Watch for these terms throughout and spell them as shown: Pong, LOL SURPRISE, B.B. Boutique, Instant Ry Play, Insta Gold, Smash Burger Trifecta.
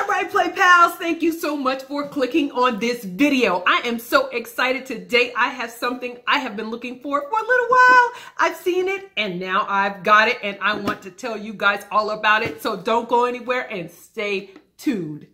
All right, Play Pals, thank you so much for clicking on this video. I am so excited today. I have something I have been looking for a little while. I've seen it and now I've got it and I want to tell you guys all about it. So don't go anywhere and stay tuned.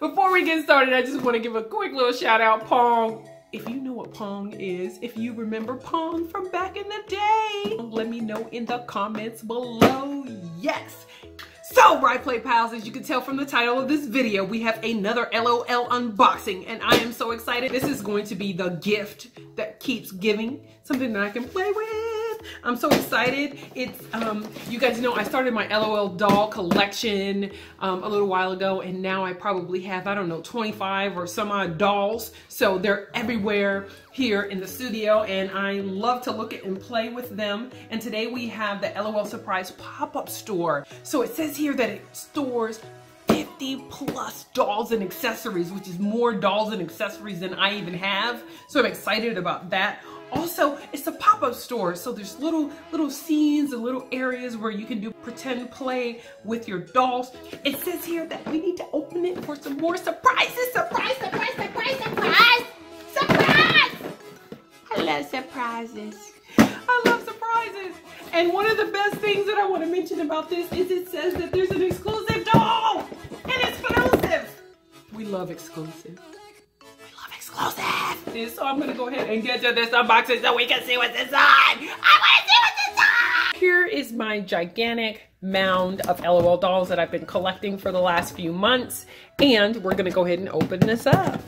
Before we get started, I just want to give a quick little shout out, Pong. If you know what Pong is, if you remember Pong from back in the day, let me know in the comments below, yes. So, Ry Play Pals, as you can tell from the title of this video, we have another LOL unboxing, and I am so excited. This is going to be the gift that keeps giving, something that I can play with. I'm so excited. It's, you guys know I started my LOL doll collection a little while ago, and now I probably have, I don't know, 25 or some odd dolls. So they're everywhere here in the studio, and I love to look at and play with them. And today we have the LOL Surprise pop-up store. So it says here that it stores 50+ dolls and accessories, which is more dolls and accessories than I even have. So I'm excited about that. Also, it's a pop-up store, so there's little scenes and little areas where you can do pretend play with your dolls. It says here that we need to open it for some more surprises. Surprise, surprise, surprise, surprise, surprise! I love surprises. I love surprises. And one of the best things that I want to mention about this is it says that there's an exclusive doll and exclusive. We love exclusive. So I'm gonna go ahead and get to this unboxing so we can see what's inside. I wanna see what's inside! Here is my gigantic mound of LOL dolls that I've been collecting for the last few months. And we're gonna go ahead and open this up.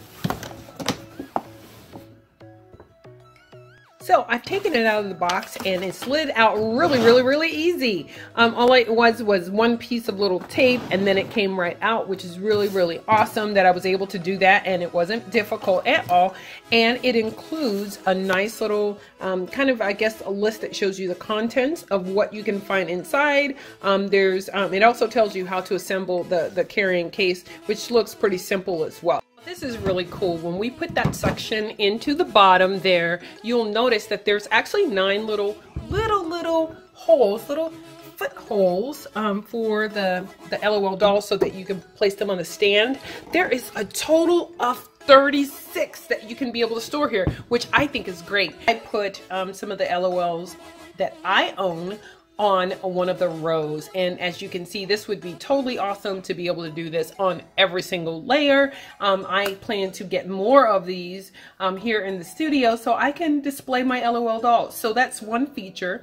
So I've taken it out of the box and it slid out really easy. All it was one piece of little tape and then it came right out, which is really awesome that I was able to do that and it wasn't difficult at all. And it includes a nice little kind of, I guess, a list that shows you the contents of what you can find inside. It also tells you how to assemble the carrying case, which looks pretty simple as well. This is really cool. When we put that section into the bottom there, you'll notice that there's actually 9 little holes, little foot holes for the LOL dolls so that you can place them on the stand. There is a total of 36 that you can be able to store here, which I think is great. I put some of the LOLs that I own on one of the rows, and as you can see, this would be totally awesome to be able to do this on every single layer. I plan to get more of these here in the studio so I can display my LOL dolls. So that's one feature.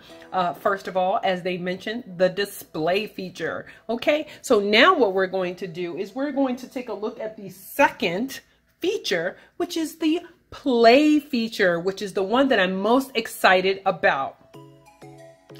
First of all, as they mentioned, the display feature. Okay, so now what we're going to do is we're going to take a look at the second feature, which is the play feature, which is the one that I'm most excited about.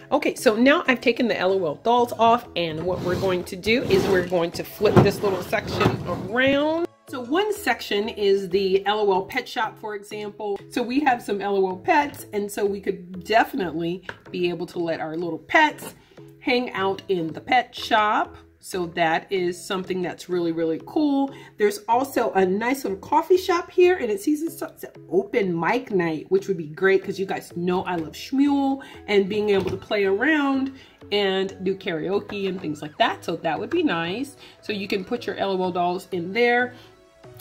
Okay, so now I've taken the LOL dolls off, and what we're going to do is we're going to flip this little section around. So one section is the LOL pet shop, for example. So we have some LOL pets, and so we could definitely be able to let our little pets hang out in the pet shop. So that is something that's really cool. There's also a nice little coffee shop here, and it sees it's an open mic night, which would be great because you guys know I love Shmuel and being able to play around and do karaoke and things like that. So that would be nice. So you can put your LOL dolls in there.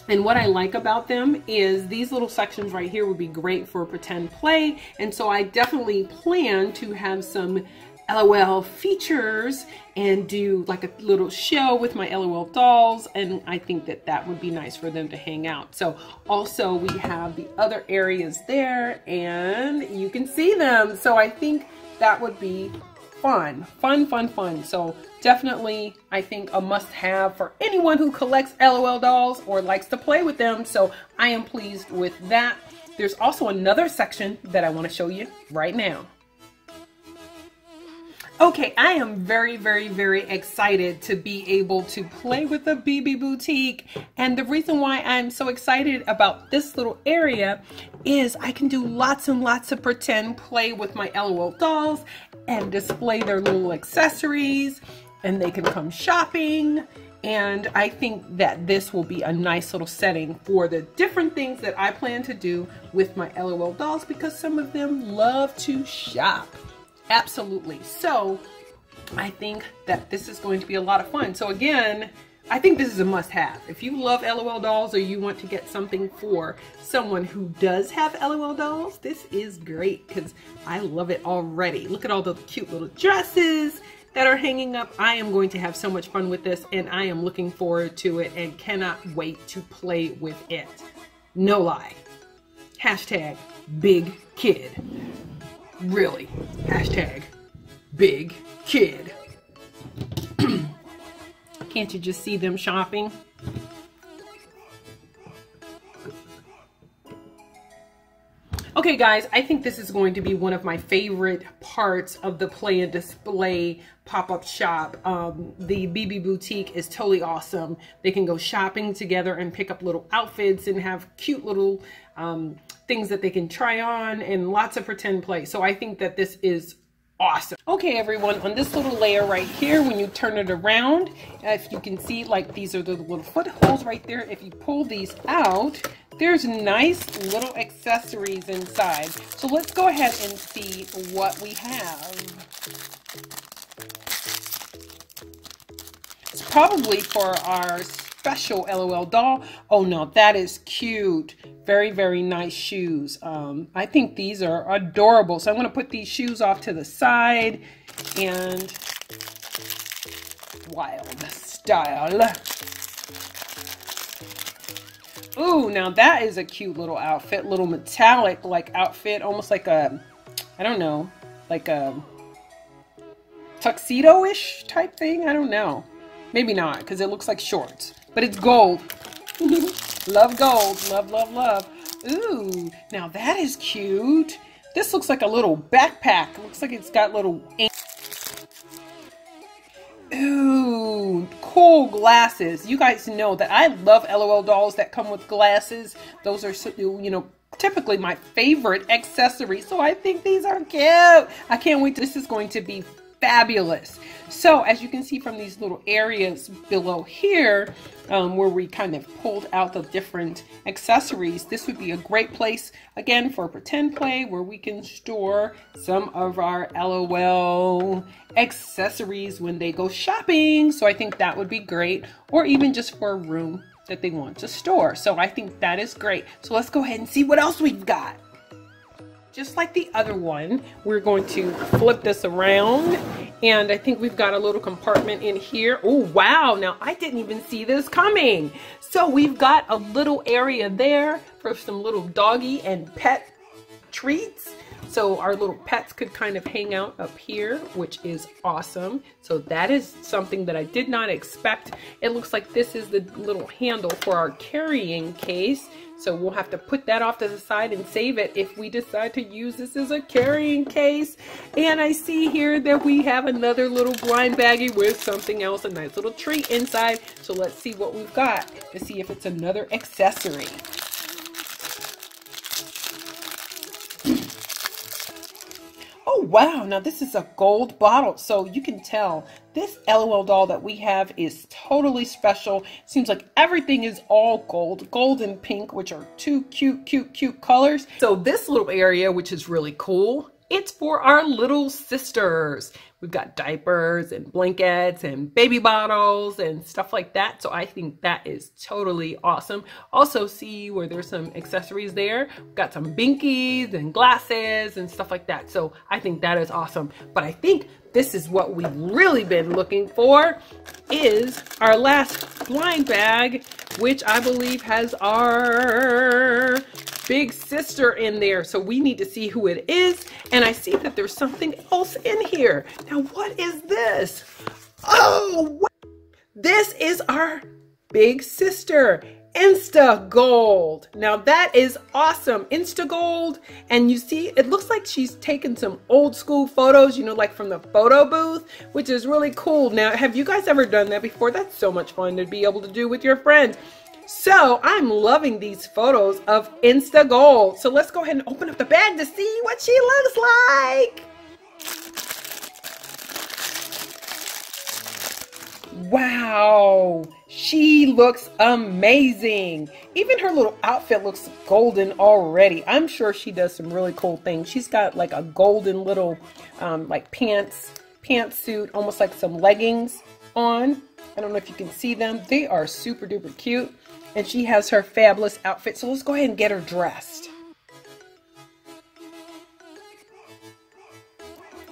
And what I like about them is these little sections right here would be great for pretend play. And so I definitely plan to have some LOL features and do like a little show with my LOL dolls, and I think that that would be nice for them to hang out. So also we have the other areas there and you can see them, so I think that would be fun. So definitely I think a must-have for anyone who collects LOL dolls or likes to play with them, so I am pleased with that. There's also another section that I want to show you right now. Okay, I am very excited to be able to play with the B.B. Boutique. And the reason why I'm so excited about this little area is I can do lots and lots of pretend play with my LOL dolls and display their little accessories, and they can come shopping And I think that this will be a nice little setting for the different things that I plan to do with my LOL dolls, because some of them love to shop. Absolutely. So I think that this is going to be a lot of fun. So again, I think this is a must-have. If you love LOL dolls or you want to get something for someone who does have LOL dolls, this is great because I love it already. Look at all the cute little dresses that are hanging up. I am going to have so much fun with this, and I am looking forward to it and cannot wait to play with it. No lie. Hashtag big kid. Really. Hashtag big kid. Can't you just see them shopping? Okay guys, I think this is going to be one of my favorite parts of the play and display pop-up shop. The B.B. Boutique is totally awesome. They can go shopping together and pick up little outfits and have cute little things that they can try on and lots of pretend play. So I think that this is awesome. Okay everyone, on this little layer right here, when you turn it around, if you can see, like, these are the little footholds right there. If you pull these out, there's nice little accessories inside. So let's go ahead and see what we have. It's probably for our special LOL doll. Oh no, that is cute. Very, very nice shoes. I think these are adorable. So I'm going to put these shoes off to the side. And wild style. Ooh, now that is a cute little outfit. Little metallic like outfit. Almost like a, I don't know, like a tuxedo-ish type thing. I don't know. Maybe not, because it looks like shorts. But it's gold. Love gold. Love, love, love. Ooh, now that is cute. This looks like a little backpack. Looks like it's got little... Ooh, cool glasses. You guys know that I love LOL dolls that come with glasses. Those are, you know, typically my favorite accessory. So I think these are cute. I can't wait. This is going to be fabulous. So as you can see from these little areas below here, where we kind of pulled out the different accessories, this would be a great place again for pretend play, where we can store some of our LOL accessories when they go shopping. So I think that would be great, or even just for a room that they want to store. So I think that is great. So let's go ahead and see what else we've got. Just like the other one, we're going to flip this around, and I think we've got a little compartment in here. Oh, wow. Now, I didn't even see this coming. So we've got a little area there for some little doggy and pet treats. So our little pets could kind of hang out up here, which is awesome. So that is something that I did not expect. It looks like this is the little handle for our carrying case. So we'll have to put that off to the side and save it if we decide to use this as a carrying case. And I see here that we have another little blind baggie with something else, a nice little treat inside. So let's see what we've got to see if it's another accessory. Oh, wow. Now this is a gold bottle. So you can tell this LOL doll that we have is totally special. Seems like everything is all gold. Gold and pink, which are two cute, cute, cute colors. So this little area, which is really cool, it's for our little sisters. We've got diapers and blankets and baby bottles and stuff like that. So I think that is totally awesome. Also see where there's some accessories there. We've got some binkies and glasses and stuff like that. So I think that is awesome. But I think this is what we've really been looking for, is our last blind bag, which I believe has our big sister in there. So we need to see who it is. And I see that there's something else in here. Now, what is this? Oh, this is our big sister, Insta Gold. Now that is awesome. Insta Gold. And you see, it looks like she's taken some old school photos, you know, like from the photo booth, which is really cool. Now, have you guys ever done that before? That's so much fun to be able to do with your friends. So I'm loving these photos of Insta Gold. So let's go ahead and open up the bag to see what she looks like. Wow. Wow, she looks amazing. Even her little outfit looks golden already. I'm sure she does some really cool things. She's got like a golden little like pantsuit, almost like some leggings on. I don't know if you can see them. They are super duper cute. And she has her fabulous outfit. So let's go ahead and get her dressed.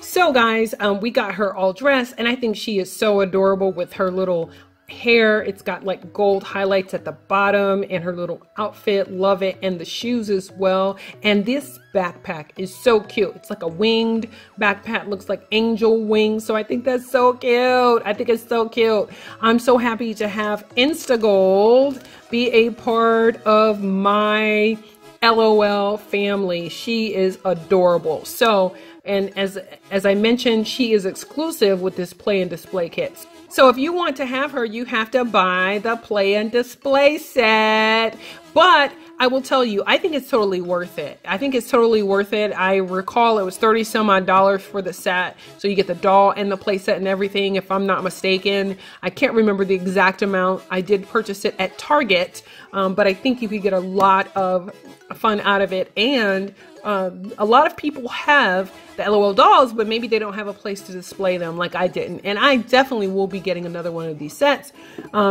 So guys, we got her all dressed, and I think she is so adorable with her little hair. It's got like gold highlights at the bottom, and her little outfit, love it, and the shoes as well. And this backpack is so cute. It's like a winged backpack, looks like angel wings. So I think that's so cute. I think it's so cute. I'm so happy to have Insta Gold be a part of my LOL family. She is adorable. So, and as I mentioned, she is exclusive with this play and display kit. So if you want to have her, you have to buy the play and display set. But I will tell you, I think it's totally worth it. I think it's totally worth it. I recall it was $30-some-odd for the set. So you get the doll and the play set and everything, if I'm not mistaken. I can't remember the exact amount. I did purchase it at Target, but I think you could get a lot of fun out of it. And a lot of people have the LOL dolls, but maybe they don't have a place to display them like I didn't. And I definitely will be getting another one of these sets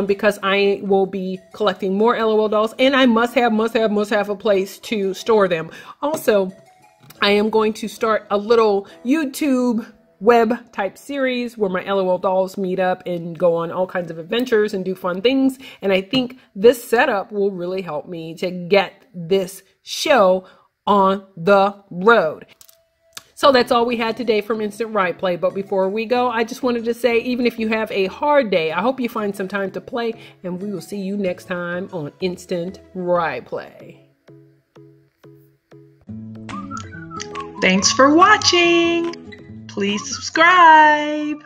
because I will be collecting more LOL dolls, and I must have a place to store them. Also, I am going to start a little YouTube web type series where my LOL dolls meet up and go on all kinds of adventures and do fun things. And I think this setup will really help me to get this show on the road. So that's all we had today from Instant Ry Play. But before we go, I just wanted to say, even if you have a hard day, I hope you find some time to play, and we will see you next time on Instant Ry Play. Thanks for watching. Please subscribe.